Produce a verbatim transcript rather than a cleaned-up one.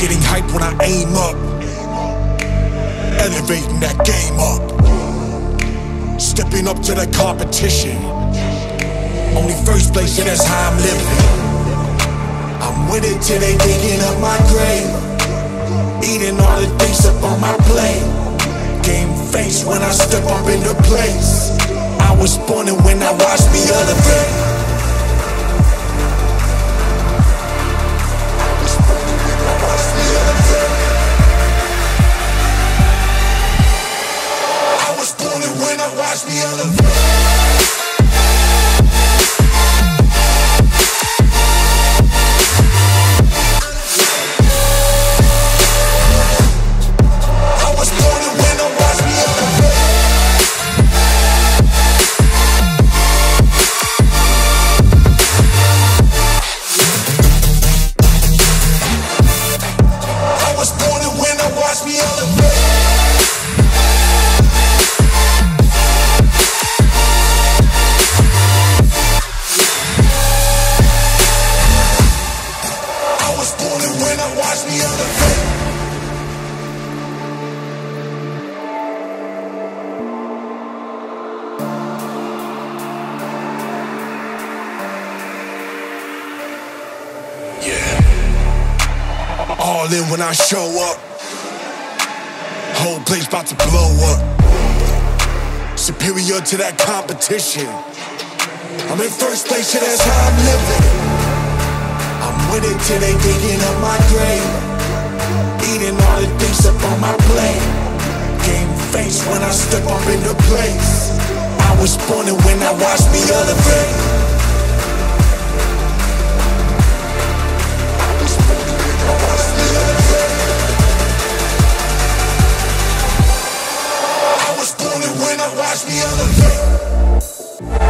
Getting hype when I aim up. Elevating that game up. Stepping up to the competition. Only first place, and that's how I'm living. I'm with it till they digging up my grave. Eating all the things up on my plate. Game face when I step up in the place. I was born and when I watched me elevate. Watch me elevate. Watch me elevate. Yeah. All in when I show up. Whole place about to blow up. Superior to that competition. I'm in first place, yeah, that's how I'm living. With it till they digging up my grave. Eating all the things up on my plate. Game face when I step up in the place. I was born and when I watched me elevate. I was born and when I watched me elevate. I was born and when I watched me elevate.